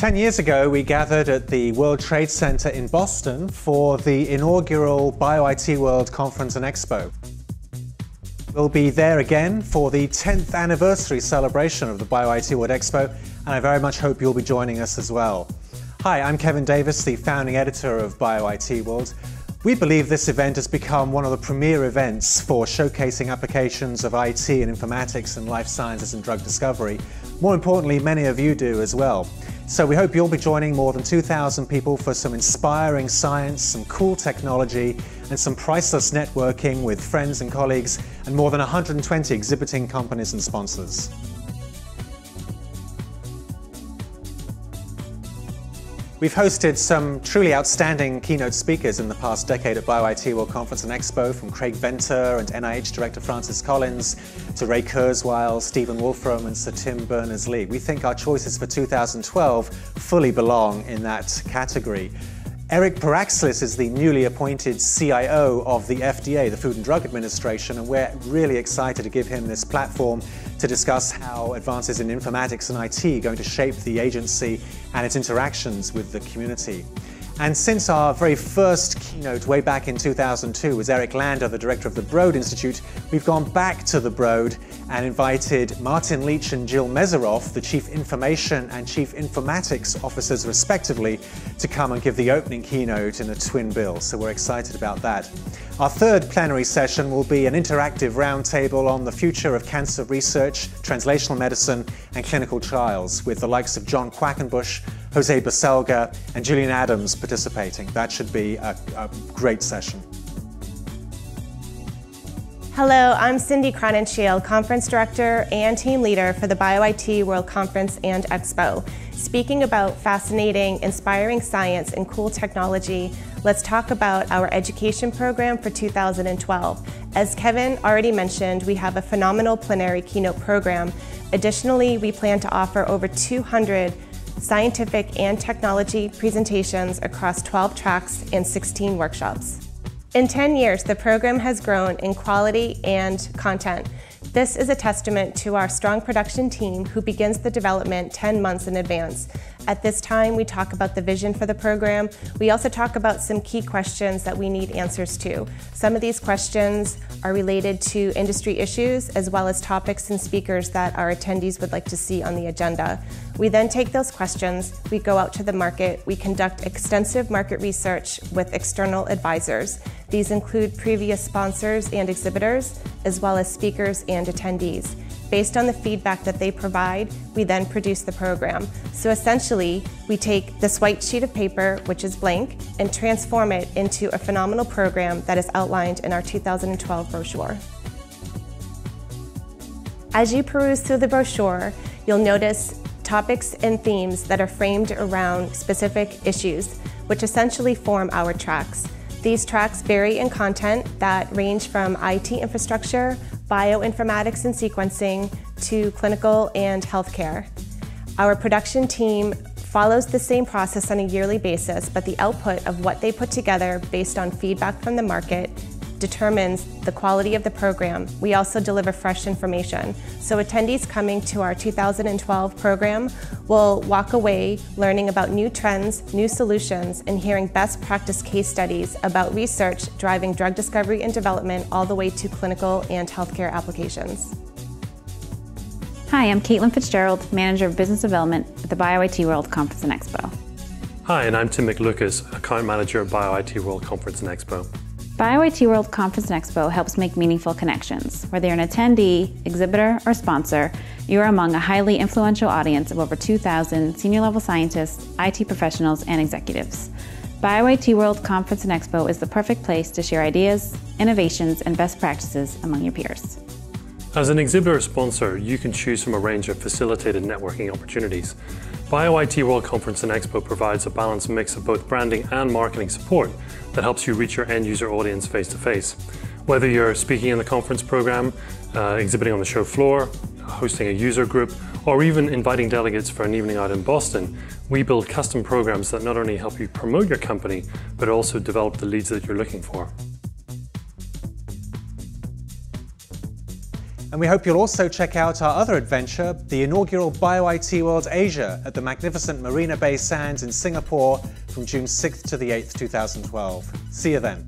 10 years ago, we gathered at the World Trade Center in Boston for the inaugural BioIT World Conference and Expo. We'll be there again for the 10th anniversary celebration of the BioIT World Expo, and I very much hope you'll be joining us as well. Hi, I'm Kevin Davis, the founding editor of BioIT World. We believe this event has become one of the premier events for showcasing applications of IT and informatics and life sciences and drug discovery. More importantly, many of you do as well. So we hope you'll be joining more than 2,000 people for some inspiring science, some cool technology, and some priceless networking with friends and colleagues, and more than 120 exhibiting companies and sponsors. We've hosted some truly outstanding keynote speakers in the past decade at BioIT World Conference and Expo, from Craig Venter and NIH Director Francis Collins to Ray Kurzweil, Stephen Wolfram and Sir Tim Berners-Lee. We think our choices for 2012 fully belong in that category. Eric Paraxelis is the newly appointed CIO of the FDA, the Food and Drug Administration, and we're really excited to give him this platform to discuss how advances in informatics and IT are going to shape the agency and its interactions with the community. And since our very first keynote way back in 2002 was Eric Lander, the director of the Broad Institute, we've gone back to the Broad and invited Martin Leach and Jill Meseroff, the Chief Information and Chief Informatics Officers respectively, to come and give the opening keynote in a twin bill, so we're excited about that. Our third plenary session will be an interactive roundtable on the future of cancer research, translational medicine and clinical trials, with the likes of John Quackenbush, Jose Baselga and Julian Adams participating. That should be a great session. Hello, I'm Cindy Cronin-Chiel, Conference Director and Team Leader for the BioIT World Conference and Expo. Speaking about fascinating, inspiring science and cool technology, let's talk about our education program for 2012. As Kevin already mentioned, we have a phenomenal plenary keynote program. Additionally, we plan to offer over 200 scientific and technology presentations across 12 tracks and 16 workshops. In 10 years, the program has grown in quality and content. This is a testament to our strong production team who begins the development 10 months in advance. At this time, we talk about the vision for the program. We also talk about some key questions that we need answers to. Some of these questions are related to industry issues as well as topics and speakers that our attendees would like to see on the agenda. We then take those questions, we go out to the market, we conduct extensive market research with external advisors. These include previous sponsors and exhibitors, as well as speakers and attendees. Based on the feedback that they provide, we then produce the program. So essentially, we take this white sheet of paper, which is blank, and transform it into a phenomenal program that is outlined in our 2012 brochure. As you peruse through the brochure, you'll notice topics and themes that are framed around specific issues, which essentially form our tracks. These tracks vary in content that range from IT infrastructure, bioinformatics and sequencing, to clinical and healthcare. Our production team follows the same process on a yearly basis, but the output of what they put together based on feedback from the market determines the quality of the program. We also deliver fresh information. So attendees coming to our 2012 program will walk away learning about new trends, new solutions, and hearing best practice case studies about research driving drug discovery and development all the way to clinical and healthcare applications. Hi, I'm Caitlin Fitzgerald, Manager of Business Development at the BioIT World Conference and Expo. Hi, and I'm Tim McLucas, Account Manager of BioIT World Conference and Expo. BioIT World Conference and Expo helps make meaningful connections. Whether you're an attendee, exhibitor, or sponsor, you are among a highly influential audience of over 2,000 senior-level scientists, IT professionals, and executives. BioIT World Conference and Expo is the perfect place to share ideas, innovations, and best practices among your peers. As an exhibitor or sponsor, you can choose from a range of facilitated networking opportunities. BioIT World Conference and Expo provides a balanced mix of both branding and marketing support that helps you reach your end-user audience face-to-face. Whether you're speaking in the conference program, exhibiting on the show floor, hosting a user group, or even inviting delegates for an evening out in Boston, we build custom programs that not only help you promote your company, but also develop the leads that you're looking for. And we hope you'll also check out our other adventure, the inaugural BioIT World Asia at the magnificent Marina Bay Sands in Singapore from June 6th to the 8th, 2012. See you then.